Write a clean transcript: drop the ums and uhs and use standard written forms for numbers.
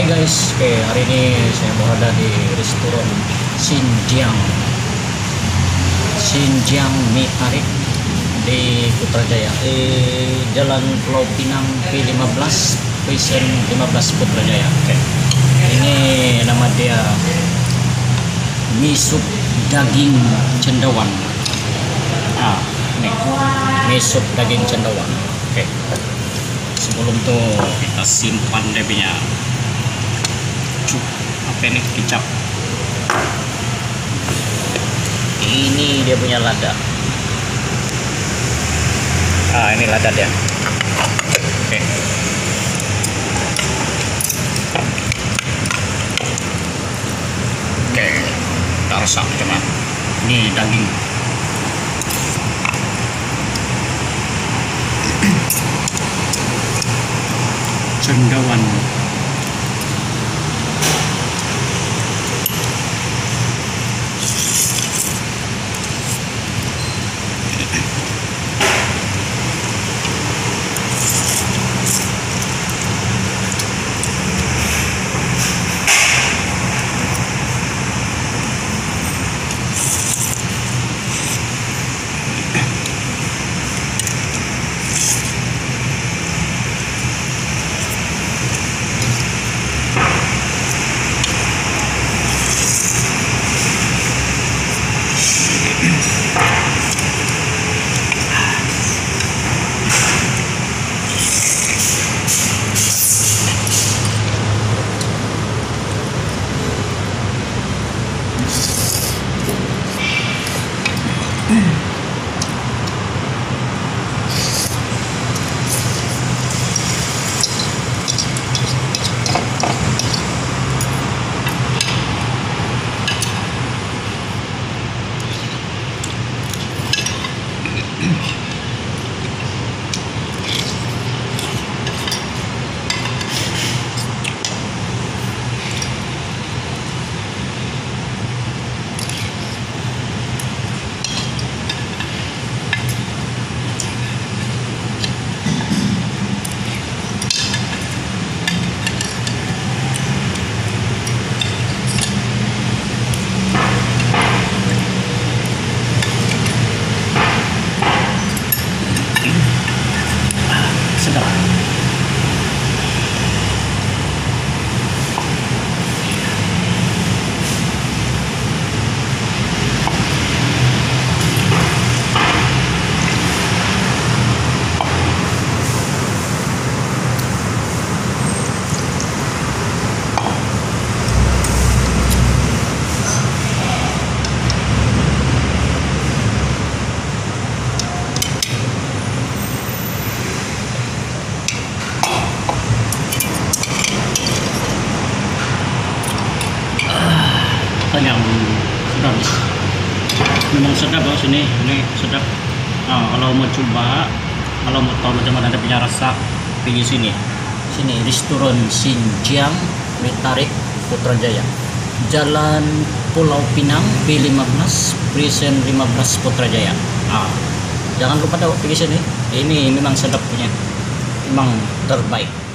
Hai guys, oke, hari ini saya berada di restoran Xinjiang Mee Tarik di Putrajaya, di Jalan Pulau Pinang Presint 15 Putrajaya. Oke, ini nama dia mie sup daging cendawan. Nah, ini mie sup daging cendawan. Oke, sebelum itu kita simpan dia punya kicap. Ini dia punya lada. Ini lada dia. Oke. Oke, kita resap cuman. Ini daging. Cendawan. Memang sedap bos, ini sedap. Kalau mau coba, kalau mau tahu macam mana ada punya rasa, pergi sini restoran Xinjiang Mee Tarik Putrajaya, Jalan Pulau Pinang P15 Presint 15 Putrajaya. Jangan lupa pergi sini, ini memang sedap punya, memang terbaik.